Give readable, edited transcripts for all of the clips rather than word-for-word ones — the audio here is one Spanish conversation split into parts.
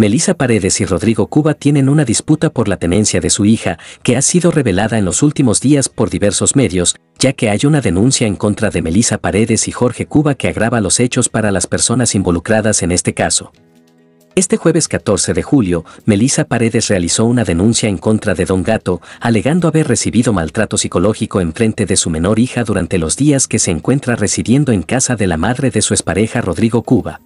Melissa Paredes y Rodrigo Cuba tienen una disputa por la tenencia de su hija, que ha sido revelada en los últimos días por diversos medios, ya que hay una denuncia en contra de Melissa Paredes y Jorge Cuba que agrava los hechos para las personas involucradas en este caso. Este jueves 14 de julio, Melissa Paredes realizó una denuncia en contra de Don Gato, alegando haber recibido maltrato psicológico en frente de su menor hija durante los días que se encuentra residiendo en casa de la madre de su expareja Rodrigo Cuba.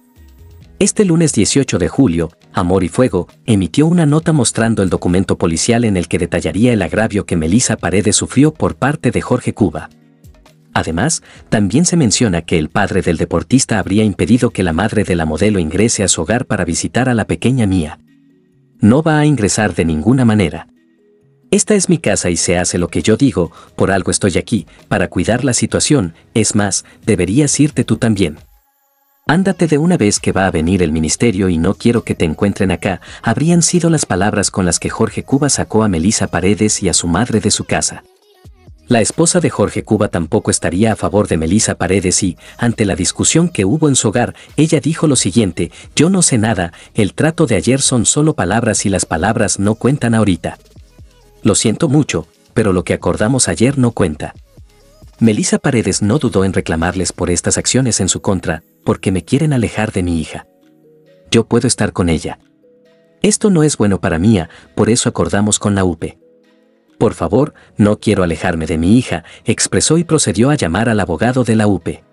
Este lunes 18 de julio, Amor y Fuego emitió una nota mostrando el documento policial en el que detallaría el agravio que Melissa Paredes sufrió por parte de Jorge Cuba. Además, también se menciona que el padre del deportista habría impedido que la madre de la modelo ingrese a su hogar para visitar a la pequeña mía. No va a ingresar de ninguna manera. Esta es mi casa y se hace lo que yo digo, por algo estoy aquí, para cuidar la situación, es más, deberías irte tú también. Ándate de una vez que va a venir el ministerio y no quiero que te encuentren acá, habrían sido las palabras con las que Jorge Cuba sacó a Melissa Paredes y a su madre de su casa. La esposa de Jorge Cuba tampoco estaría a favor de Melissa Paredes y, ante la discusión que hubo en su hogar, ella dijo lo siguiente: yo no sé nada, el trato de ayer son solo palabras y las palabras no cuentan ahorita. Lo siento mucho, pero lo que acordamos ayer no cuenta. Melissa Paredes no dudó en reclamarles por estas acciones en su contra, porque me quieren alejar de mi hija. Yo puedo estar con ella. Esto no es bueno para mí, por eso acordamos con la UPE. Por favor, no quiero alejarme de mi hija, expresó y procedió a llamar al abogado de la UPE.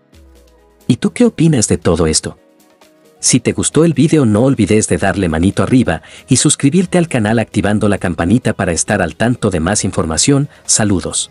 ¿Y tú qué opinas de todo esto? Si te gustó el video no olvides de darle manito arriba y suscribirte al canal activando la campanita para estar al tanto de más información. Saludos.